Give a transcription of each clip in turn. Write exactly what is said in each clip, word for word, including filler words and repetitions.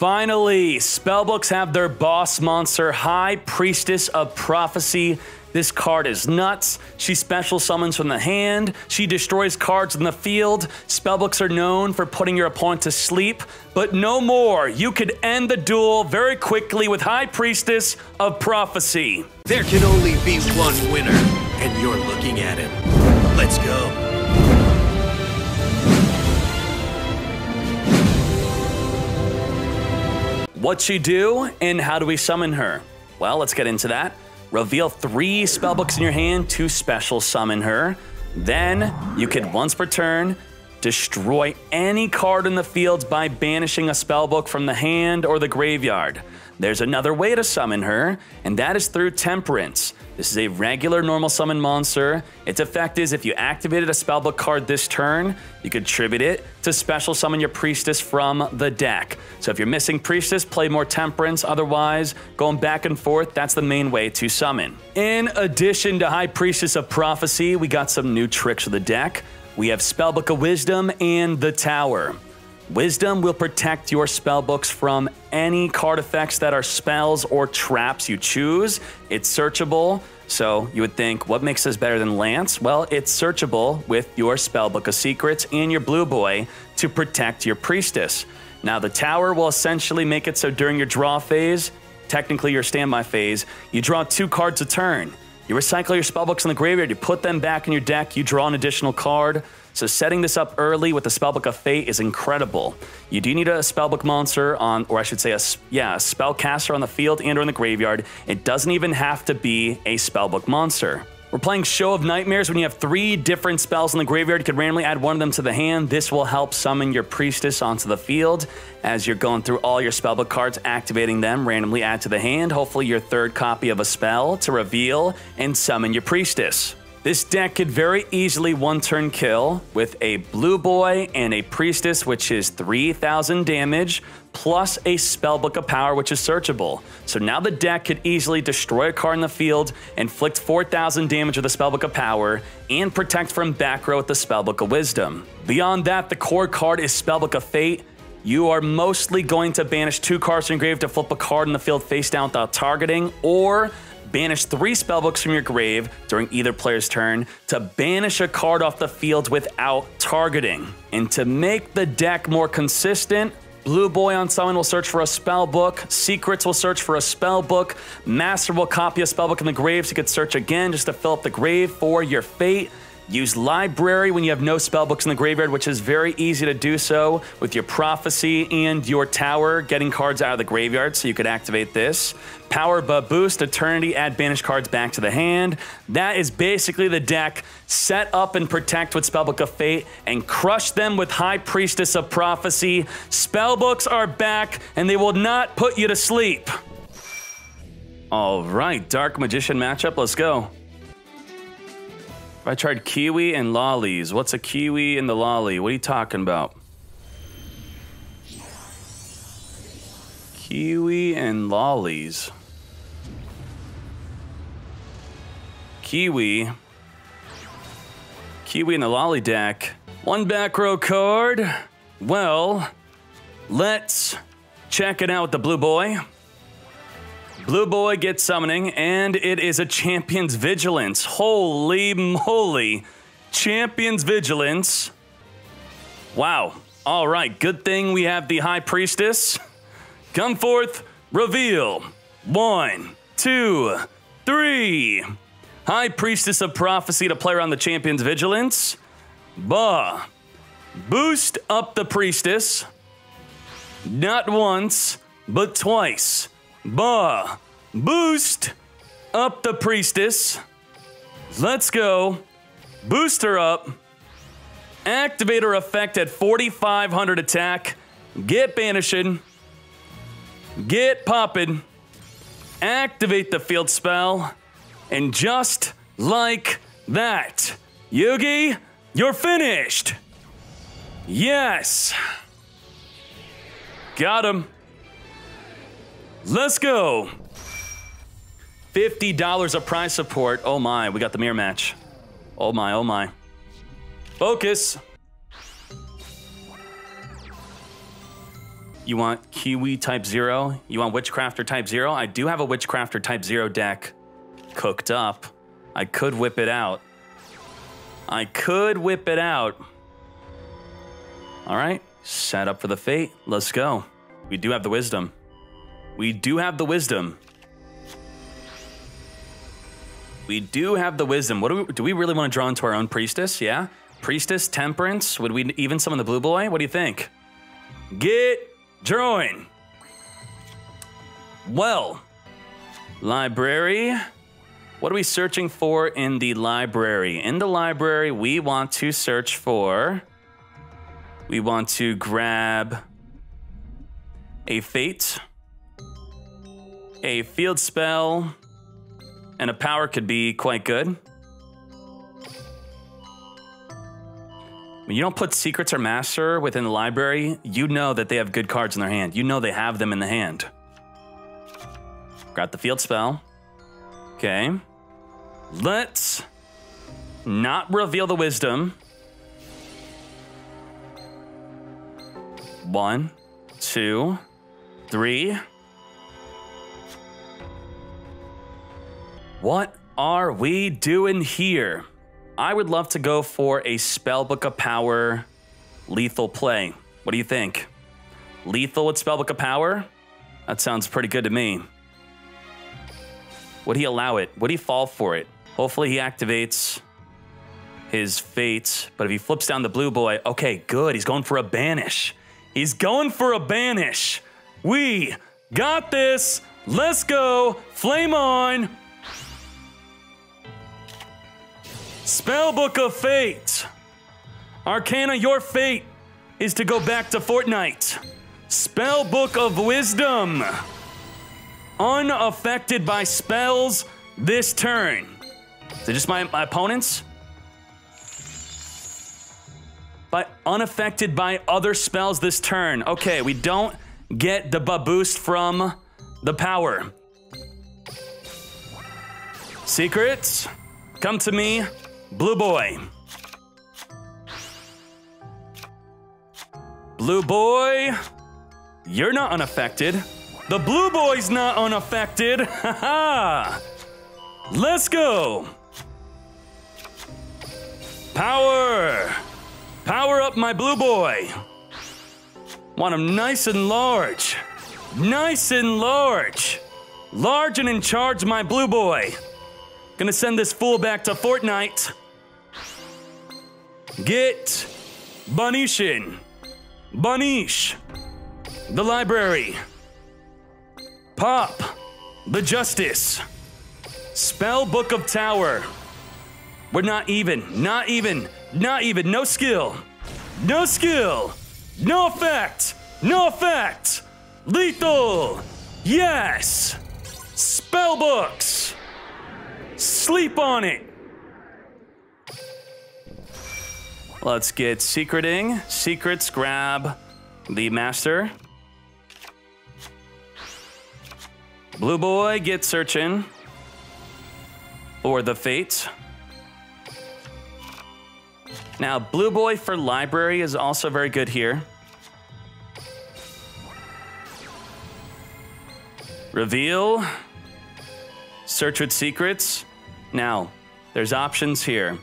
Finally, Spellbooks have their boss monster, High Priestess of Prophecy. This card is nuts. She special summons from the hand. She destroys cards in the field. Spellbooks are known for putting your opponent to sleep, but no more. You could end the duel very quickly with High Priestess of Prophecy. There can only be one winner, and you're looking at him. Let's go. What's she do, and how do we summon her? Well, let's get into that. Reveal three spellbooks in your hand to special summon her. Then you can, once per turn, destroy any card in the field by banishing a spellbook from the hand or the graveyard. There's another way to summon her, and that is through Temperance. This is a regular normal summon monster. Its effect is if you activated a spellbook card this turn, you contribute it to special summon your priestess from the deck. So if you're missing priestess, play more Temperance. Otherwise, going back and forth, that's the main way to summon. In addition to High Priestess of Prophecy, we got some new tricks for the deck. We have Spellbook of Wisdom and the Tower. Wisdom will protect your spellbooks from any card effects that are spells or traps you choose. It's searchable, so you would think, what makes this better than Lance? Well, it's searchable with your Spellbook of Secrets and your Blue Boy to protect your priestess. Now, the Tower will essentially make it so during your draw phase, technically your standby phase, you draw two cards a turn. You recycle your spellbooks in the graveyard, you put them back in your deck, you draw an additional card. So setting this up early with the Spellbook of Fate is incredible. You do need a spellbook monster on, or I should say, a, yeah, a spellcaster on the field and or in the graveyard. It doesn't even have to be a spellbook monster. We're playing Show of Nightmares. When you have three different spells in the graveyard, you can randomly add one of them to the hand. This will help summon your priestess onto the field as you're going through all your spellbook cards, activating them, randomly add to the hand, hopefully your third copy of a spell to reveal and summon your priestess. This deck could very easily one-turn kill with a Blue Boy and a Priestess, which is three thousand damage, plus a Spellbook of Power, which is searchable. So now the deck could easily destroy a card in the field, inflict four thousand damage with the Spellbook of Power, and protect from back row with the Spellbook of Wisdom. Beyond that, the core card is Spellbook of Fate. You are mostly going to banish two cards from your grave to flip a card in the field face down without targeting, or banish three spellbooks from your grave during either player's turn to banish a card off the field without targeting. And to make the deck more consistent, Blue Boy on summon will search for a spellbook, Secrets will search for a spellbook, Master will copy a spellbook in the grave so you could search again just to fill up the grave for your fate. Use Library when you have no spellbooks in the graveyard, which is very easy to do so with your Prophecy and your Tower, getting cards out of the graveyard, so you could activate this. Power But Boost, Eternity, add banished cards back to the hand. That is basically the deck. Set up and protect with Spellbook of Fate and crush them with High Priestess of Prophecy. Spellbooks are back, and they will not put you to sleep. All right, Dark Magician matchup, let's go. If I tried kiwi and lollies, what's a kiwi and the lolly? What are you talking about? Kiwi and lollies. Kiwi. Kiwi and the lolly deck. One back row card. Well, let's check it out with the Blue Boy. Blue Boy gets summoning, and it is a Champion's Vigilance. Holy moly. Champion's Vigilance. Wow. All right. Good thing we have the High Priestess. Come forth. Reveal. One, two, three. High Priestess of Prophecy to play around the Champion's Vigilance. Bah. Boost up the priestess. Not once, but twice. Bah, boost up the priestess. Let's go. Boost her up. Activate her effect at forty-five hundred attack. Get banishing. Get popping. Activate the field spell. And just like that, Yugi, you're finished. Yes. Got him. Let's go. fifty dollars of prize support. Oh my, we got the mirror match. Oh my, oh my. Focus. You want Kiwi type zero? You want Witchcrafter type zero? I do have a Witchcrafter type zero deck cooked up. I could whip it out. I could whip it out. All right, set up for the Fate. Let's go. We do have the Wisdom. We do have the Wisdom. We do have the Wisdom. What do we, do we really want to draw into our own Priestess? Yeah? Priestess, Temperance. Would we even summon the Blue Boy? What do you think? Get drawing. Well, library. What are we searching for in the library? In the library, we want to search for... We want to grab a Fate, a Field Spell, and a Power could be quite good. When you don't put Secrets or Master within the library, you know that they have good cards in their hand. You know they have them in the hand. Got the Field Spell. Okay. Let's not reveal the Wisdom. One, two, three. What are we doing here? I would love to go for a Spellbook of Power lethal play. What do you think? Lethal with Spellbook of Power? That sounds pretty good to me. Would he allow it? Would he fall for it? Hopefully he activates his Fate, but if he flips down the Blue Boy, okay, good, he's going for a Banish. He's going for a Banish. We got this. Let's go. Flame on. Spellbook of Fate. Arcana, your fate is to go back to Fortnite. Spellbook of Wisdom. Unaffected by spells this turn. Is it just my, my opponents? But unaffected by other spells this turn. Okay, we don't get the boost from the Power. Secrets, come to me. Blue Boy. Blue Boy, you're not unaffected. The Blue Boy's not unaffected. Haha. Let's go. Power. Power up my Blue Boy. Want him nice and large. Nice and large. Large and in charge, my Blue Boy. Gonna send this fool back to Fortnite. Get Banishin. Banish the library. Pop the Justice. Spellbook of Tower. We're not even, not even, not even. No skill. No skill. No effect. No effect. Lethal. Yes. Spellbooks. Sleep on it. Let's get secreting. Secrets, grab the Master. Blue Boy, get searching for the Fate. Now, Blue Boy for library is also very good here. Reveal. Search with Secrets. Now, there's options here.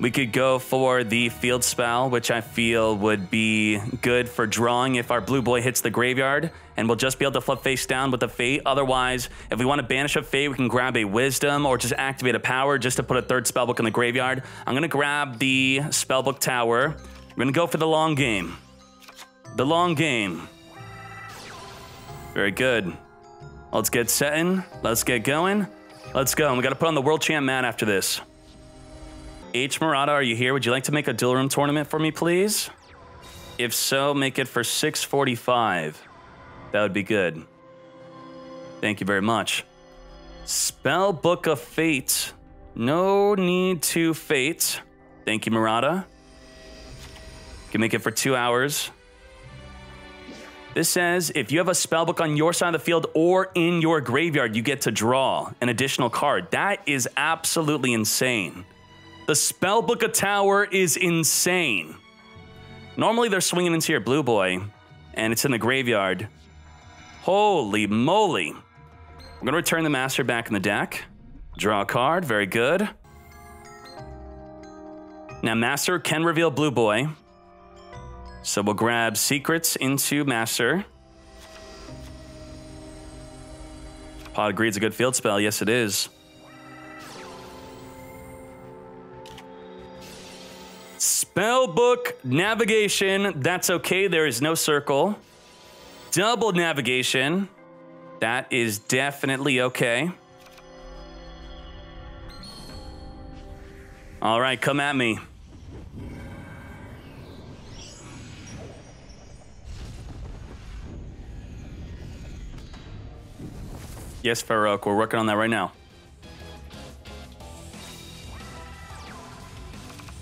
We could go for the Field Spell, which I feel would be good for drawing if our Blue Boy hits the graveyard, and we'll just be able to flip face down with the Fate. Otherwise, if we want to banish a Fate, we can grab a Wisdom or just activate a Power just to put a third Spellbook in the graveyard. I'm going to grab the Spellbook Tower. We're going to go for the long game. The long game. Very good. Let's get setting. Let's get going. Let's go. And we got to put on the World Champ mat after this. H. Murata, are you here? Would you like to make a dual room tournament for me, please? If so, make it for six forty-five. That would be good. Thank you very much. Spellbook of Fate. No need to Fate. Thank you, Murata. Can make it for two hours. This says, if you have a spellbook on your side of the field or in your graveyard, you get to draw an additional card. That is absolutely insane. The Spellbook of Tower is insane. Normally they're swinging into your Blue Boy and it's in the graveyard. Holy moly. We're going to return the master back in the deck. Draw a card. Very good. Now, master can reveal blue boy. So we'll grab secrets into master. Pot of Greed's a good field spell. Yes, it is. Spellbook Navigation. That's okay. There is no circle. Double Navigation. That is definitely okay. All right, come at me. Yes, Farouk, we're working on that right now.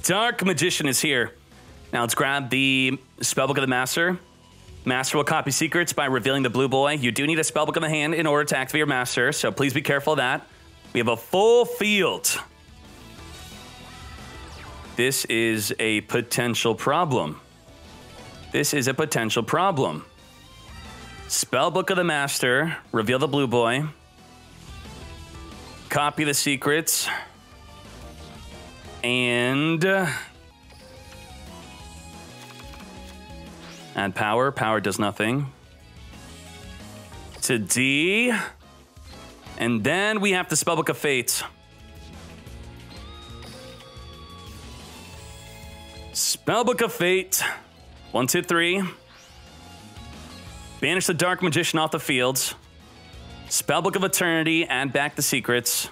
Dark Magician is here. Now let's grab the Spellbook of the Master. Master will copy secrets by revealing the blue boy. You do need a Spellbook in the hand in order to activate your Master, so please be careful of that. We have a full field. This is a potential problem. This is a potential problem. Spellbook of the Master, reveal the blue boy, copy the secrets, and add power. Power does nothing. To D, and then we have the Spellbook of Fate. Spellbook of Fate, one, two, three. Banish the Dark Magician off the fields. Spellbook of Eternity, add back the secrets.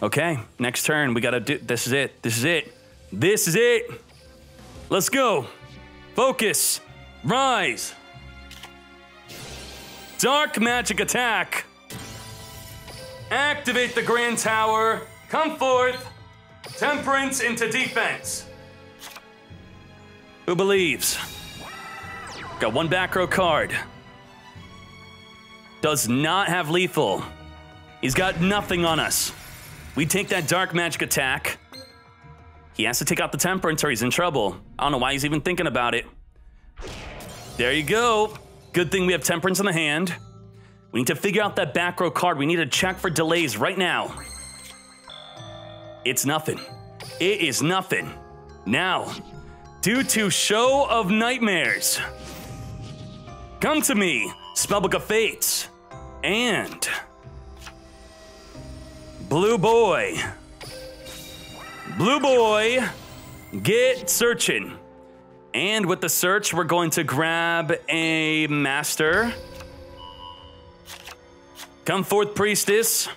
Okay, next turn, we gotta do, this is it, this is it, this is it. Let's go. Focus, rise. Dark magic attack. Activate the Grand Tower, come forth. Temperance into defense. Who believes? Got one back row card. Does not have lethal. He's got nothing on us. We take that dark magic attack. He has to take out the temperance or he's in trouble. I don't know why he's even thinking about it. There you go. Good thing we have temperance in the hand. We need to figure out that back row card. We need to check for delays right now. It's nothing. It is nothing. Now, due to Show of Nightmares. Come to me, Spellbook of Fates, and Blue Boy. Blue Boy, get searching. And with the search, we're going to grab a master. Come forth, priestess.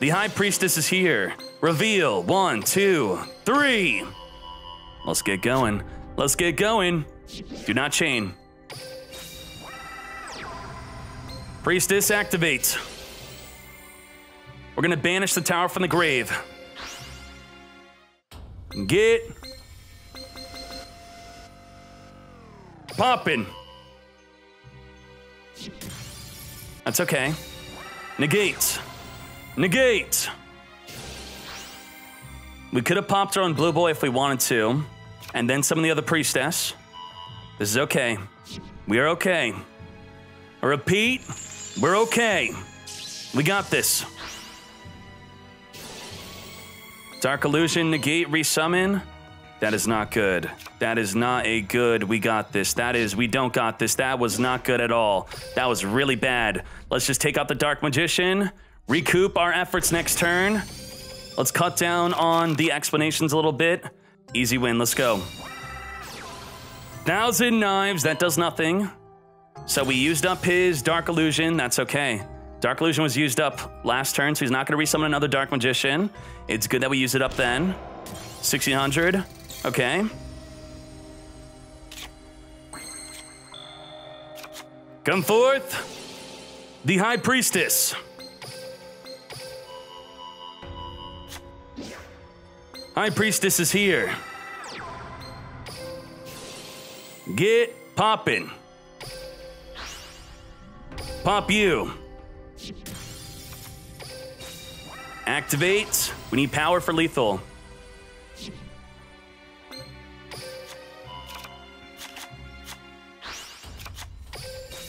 The High Priestess is here. Reveal, one, two, three. Let's get going. Let's get going. Do not chain. Priestess activates. We're gonna banish the tower from the grave. Get poppin'. That's okay. Negate. Negate. We could have popped our own blue boy if we wanted to. And then some of the other priestess. This is okay. We are okay. I repeat, we're okay. We got this. Dark Illusion, negate, resummon. That is not good. That is not a good, we got this. That is, we don't got this. That was not good at all. That was really bad. Let's just take out the Dark Magician, recoup our efforts next turn. Let's cut down on the explanations a little bit. Easy win, let's go. Thousand Knives, that does nothing. So we used up his Dark Illusion, that's okay. Dark Illusion was used up last turn, so he's not gonna resummon another Dark Magician. It's good that we used it up then. sixteen hundred, okay. Come forth, the High Priestess. High Priestess is here. Get poppin'. Pop you. Activate. We need power for lethal.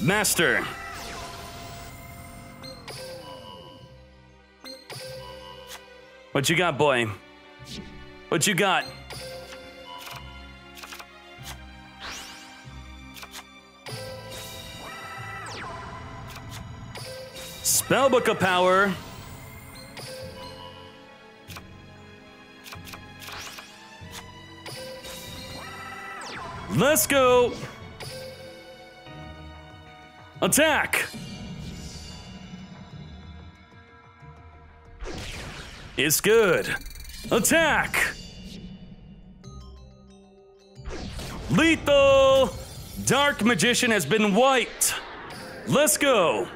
Master. What you got, boy? What you got? Spellbook of Power. Let's go. Attack. It's good. Attack. Lethal. Dark Magician has been wiped. Let's go.